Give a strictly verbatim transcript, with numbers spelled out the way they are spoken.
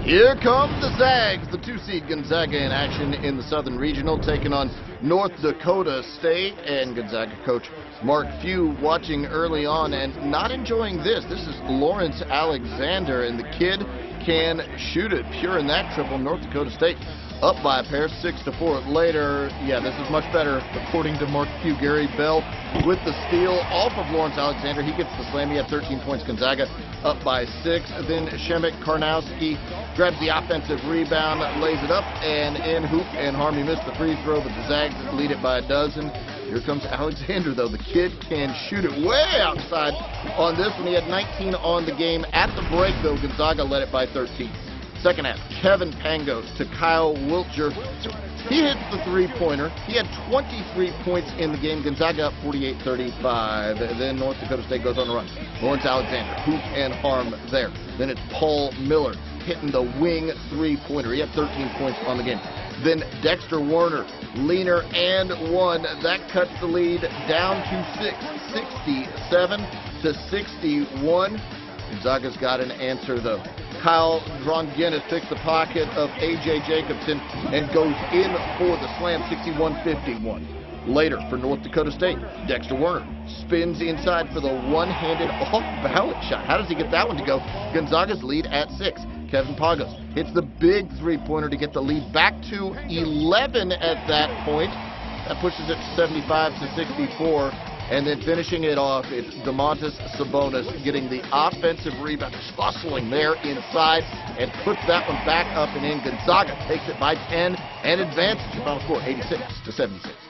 Here come the Zags, the two-seed Gonzaga in action in the Southern Regional, taking on North Dakota State. And Gonzaga coach Mark Few watching early on and not enjoying this. This is Lawrence Alexander, and the kid can shoot it. Pure in that triple. North Dakota State up by a pair, six to four later. Yeah, this is much better, according to Mark Few. Gary Bell with the steal off of Lawrence Alexander. He gets the slam. He had thirteen points. Gonzaga up by six. Then Shemek Karnowski grabs the offensive rebound, lays it up, and in hoop and harm. He missed the free throw, but the Zags lead it by a dozen. Here comes Alexander, though. The kid can shoot it way outside on this one. He had nineteen on the game. At the break, though, Gonzaga led it by thirteen. Second half, Kevin Pangos to Kyle Wiltjer. He hits the three-pointer. He had twenty-three points in the game. Gonzaga up forty-eight thirty-five. Then North Dakota State goes on the run. Lawrence Alexander, hoop and harm there. Then it's Paul Miller hitting the wing three-pointer. He had thirteen points on the game. Then Dexter Werner, leaner and one. That cuts the lead down to six, sixty-seven to sixty-one. Gonzaga's got an answer, though. Kyle Dronginnes picks the pocket of A J Jacobson and goes in for the slam, sixty-one fifty-one. Later for North Dakota State, Dexter Werner spins inside for the one-handed off-balance shot. How does he get that one to go? Gonzaga's lead at six. Kevin Pangos hits the big three-pointer to get the lead back to eleven at that point. That pushes it to seventy-five to sixty-four. And then finishing it off, it's DeMontis Sabonis getting the offensive rebound, hustling there inside, and puts that one back up and in. Gonzaga takes it by ten and advances. Final score, eighty-six to seventy-six.